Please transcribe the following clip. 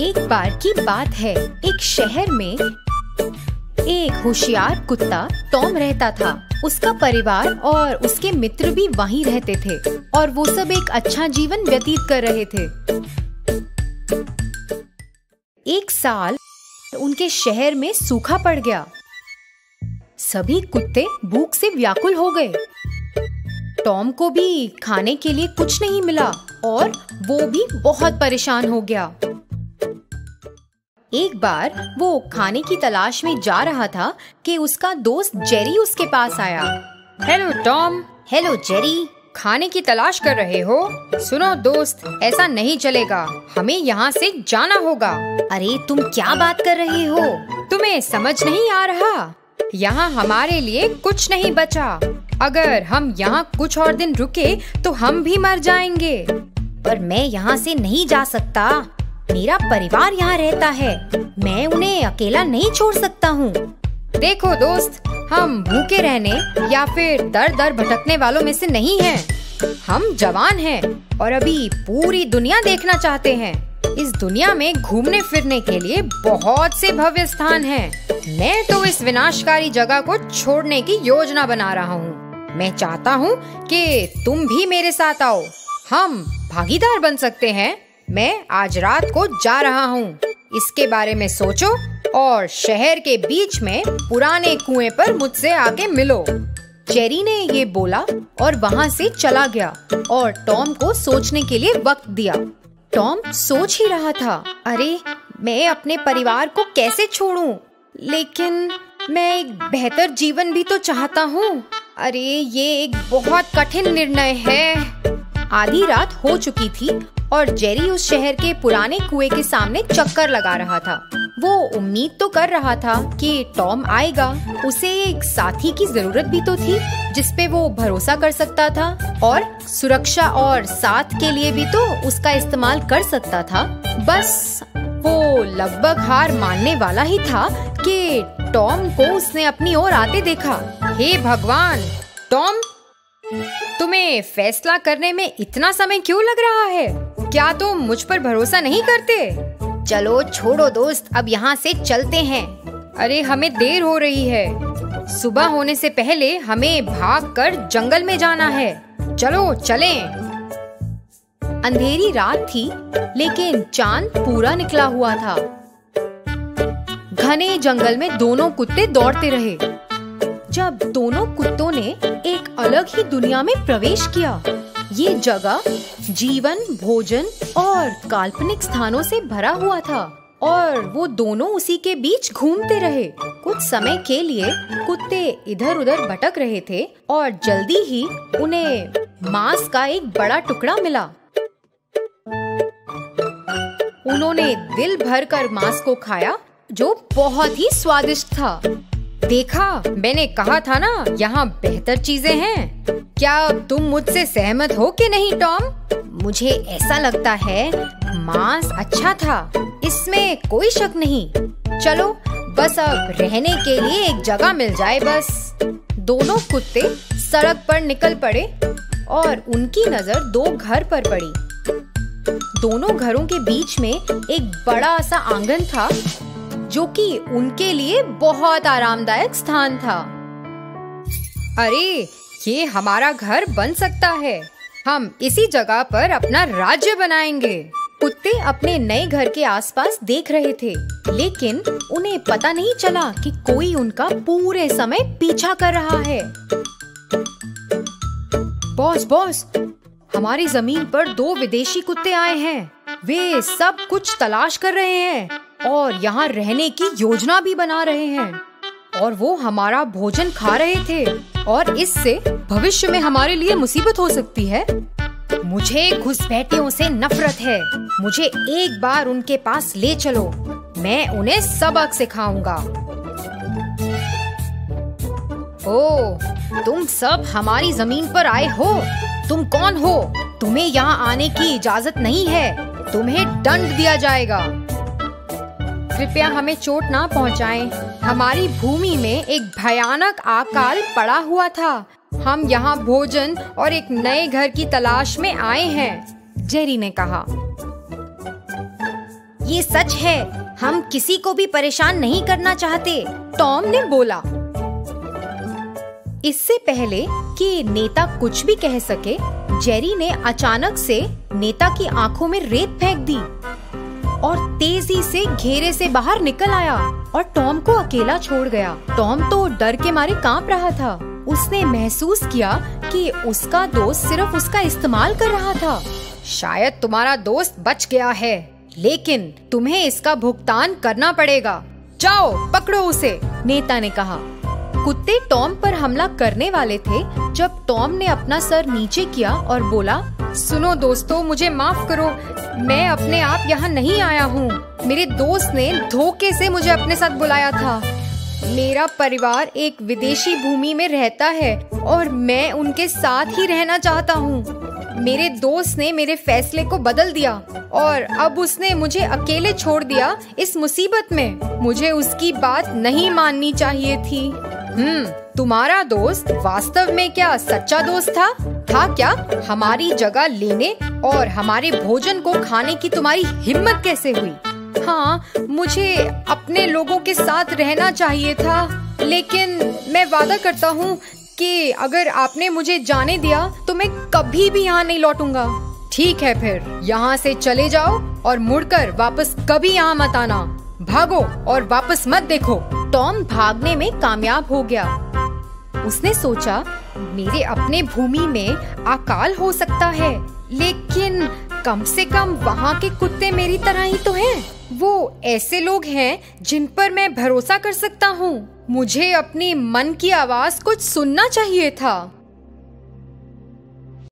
एक बार की बात है, एक शहर में एक होशियार कुत्ता टॉम रहता था। उसका परिवार और उसके मित्र भी वहीं रहते थे और वो सब एक अच्छा जीवन व्यतीत कर रहे थे। एक साल उनके शहर में सूखा पड़ गया। सभी कुत्ते भूख से व्याकुल हो गए। टॉम को भी खाने के लिए कुछ नहीं मिला और वो भी बहुत परेशान हो गया। एक बार वो खाने की तलाश में जा रहा था कि उसका दोस्त जेरी उसके पास आया। Hello Tom. हेलो जेरी, खाने की तलाश कर रहे हो? सुनो दोस्त, ऐसा नहीं चलेगा, हमें यहाँ से जाना होगा। अरे तुम क्या बात कर रहे हो? तुम्हें समझ नहीं आ रहा? यहाँ हमारे लिए कुछ नहीं बचा। अगर हम यहाँ कुछ और दिन रुके तो हम भी मर जाएंगे। पर मैं यहाँ से नहीं जा सकता, मेरा परिवार यहाँ रहता है, मैं उन्हें अकेला नहीं छोड़ सकता हूँ। देखो दोस्त, हम भूखे रहने या फिर दर दर भटकने वालों में से नहीं हैं। हम जवान हैं और अभी पूरी दुनिया देखना चाहते हैं। इस दुनिया में घूमने फिरने के लिए बहुत से भव्य स्थान हैं। मैं तो इस विनाशकारी जगह को छोड़ने की योजना बना रहा हूँ। मैं चाहता हूँ कि तुम भी मेरे साथ आओ, हम भागीदार बन सकते हैं। मैं आज रात को जा रहा हूँ, इसके बारे में सोचो और शहर के बीच में पुराने कुएं पर मुझसे आके मिलो। जेरी ने ये बोला और वहाँ से चला गया और टॉम को सोचने के लिए वक्त दिया। टॉम सोच ही रहा था, अरे मैं अपने परिवार को कैसे छोड़ूं? लेकिन मैं एक बेहतर जीवन भी तो चाहता हूँ। अरे ये एक बहुत कठिन निर्णय है। आधी रात हो चुकी थी और जेरी उस शहर के पुराने कुएं के सामने चक्कर लगा रहा था। वो उम्मीद तो कर रहा था कि टॉम आएगा, उसे एक साथी की जरूरत भी तो थी जिस पे वो भरोसा कर सकता था और सुरक्षा और साथ के लिए भी तो उसका इस्तेमाल कर सकता था। बस वो लगभग हार मानने वाला ही था कि टॉम को उसने अपनी ओर आते देखा। हे भगवान, टॉम तुम्हें फैसला करने में इतना समय क्यों लग रहा है? क्या तुम मुझ पर भरोसा नहीं करते? चलो छोड़ो दोस्त, अब यहाँ से चलते हैं। अरे हमें देर हो रही है, सुबह होने से पहले हमें भागकर जंगल में जाना है। चलो चलें। अंधेरी रात थी लेकिन चांद पूरा निकला हुआ था। घने जंगल में दोनों कुत्ते दौड़ते रहे। जब दोनों कुत्तों ने एक अलग ही दुनिया में प्रवेश किया, ये जगह जीवन, भोजन और काल्पनिक स्थानों से भरा हुआ था और वो दोनों उसी के बीच घूमते रहे। कुछ समय के लिए कुत्ते इधर उधर भटक रहे थे और जल्दी ही उन्हें मांस का एक बड़ा टुकड़ा मिला। उन्होंने दिल भर कर मांस को खाया जो बहुत ही स्वादिष्ट था। देखा, मैंने कहा था ना, यहाँ बेहतर चीजें हैं। क्या तुम मुझसे सहमत हो कि नहीं टॉम? मुझे ऐसा लगता है मांस अच्छा था, इसमें कोई शक नहीं। चलो बस अब रहने के लिए एक जगह मिल जाए बस। दोनों कुत्ते सड़क पर निकल पड़े और उनकी नजर दो घर पर पड़ी। दोनों घरों के बीच में एक बड़ा सा आंगन था जो कि उनके लिए बहुत आरामदायक स्थान था। अरे ये हमारा घर बन सकता है, हम इसी जगह पर अपना राज्य बनाएंगे। कुत्ते अपने नए घर के आसपास देख रहे थे लेकिन उन्हें पता नहीं चला कि कोई उनका पूरे समय पीछा कर रहा है। बॉस बॉस, हमारी जमीन पर दो विदेशी कुत्ते आए हैं। वे सब कुछ तलाश कर रहे हैं और यहाँ रहने की योजना भी बना रहे हैं और वो हमारा भोजन खा रहे थे और इससे भविष्य में हमारे लिए मुसीबत हो सकती है। मुझे घुसपैठियों से नफरत है, मुझे एक बार उनके पास ले चलो, मैं उन्हें सबक सिखाऊंगा। ओह, तुम सब हमारी जमीन पर आए हो? तुम कौन हो? तुम्हें यहाँ आने की इजाजत नहीं है, तुम्हें दंड दिया जाएगा। कृपया हमें चोट ना पहुँचाएं। हमारी भूमि में एक भयानक अकाल पड़ा हुआ था। हम यहाँ भोजन और एक नए घर की तलाश में आए हैं, जेरी ने कहा। ये सच है, हम किसी को भी परेशान नहीं करना चाहते, टॉम ने बोला। इससे पहले कि नेता कुछ भी कह सके, जेरी ने अचानक से नेता की आंखों में रेत फेंक दी और तेजी से घेरे से बाहर निकल आया और टॉम को अकेला छोड़ गया। टॉम तो डर के मारे कांप रहा था। उसने महसूस किया कि उसका दोस्त सिर्फ उसका इस्तेमाल कर रहा था। शायद तुम्हारा दोस्त बच गया है, लेकिन तुम्हें इसका भुगतान करना पड़ेगा। जाओ पकड़ो उसे, नेता ने कहा। कुत्ते टॉम पर हमला करने वाले थे जब टॉम ने अपना सर नीचे किया और बोला, सुनो दोस्तों, मुझे माफ करो, मैं अपने आप यहाँ नहीं आया हूँ। मेरे दोस्त ने धोखे से मुझे अपने साथ बुलाया था। मेरा परिवार एक विदेशी भूमि में रहता है और मैं उनके साथ ही रहना चाहता हूँ। मेरे दोस्त ने मेरे फैसले को बदल दिया और अब उसने मुझे अकेले छोड़ दिया इस मुसीबत में। मुझे उसकी बात नहीं माननी चाहिए थी। तुम्हारा दोस्त वास्तव में क्या सच्चा दोस्त था क्या? हमारी जगह लेने और हमारे भोजन को खाने की तुम्हारी हिम्मत कैसे हुई? हाँ, मुझे अपने लोगों के साथ रहना चाहिए था, लेकिन मैं वादा करता हूँ कि अगर आपने मुझे जाने दिया तो मैं कभी भी यहाँ नहीं लौटूंगा। ठीक है, फिर यहाँ से चले जाओ और मुड़कर वापस कभी यहाँ मत आना। भागो और वापस मत देखो। टॉम भागने में कामयाब हो गया। उसने सोचा, मेरे अपने भूमि में अकाल हो सकता है, लेकिन कम से कम वहाँ के कुत्ते मेरी तरह ही तो हैं। वो ऐसे लोग हैं जिन पर मैं भरोसा कर सकता हूँ। मुझे अपने मन की आवाज़ कुछ सुनना चाहिए था।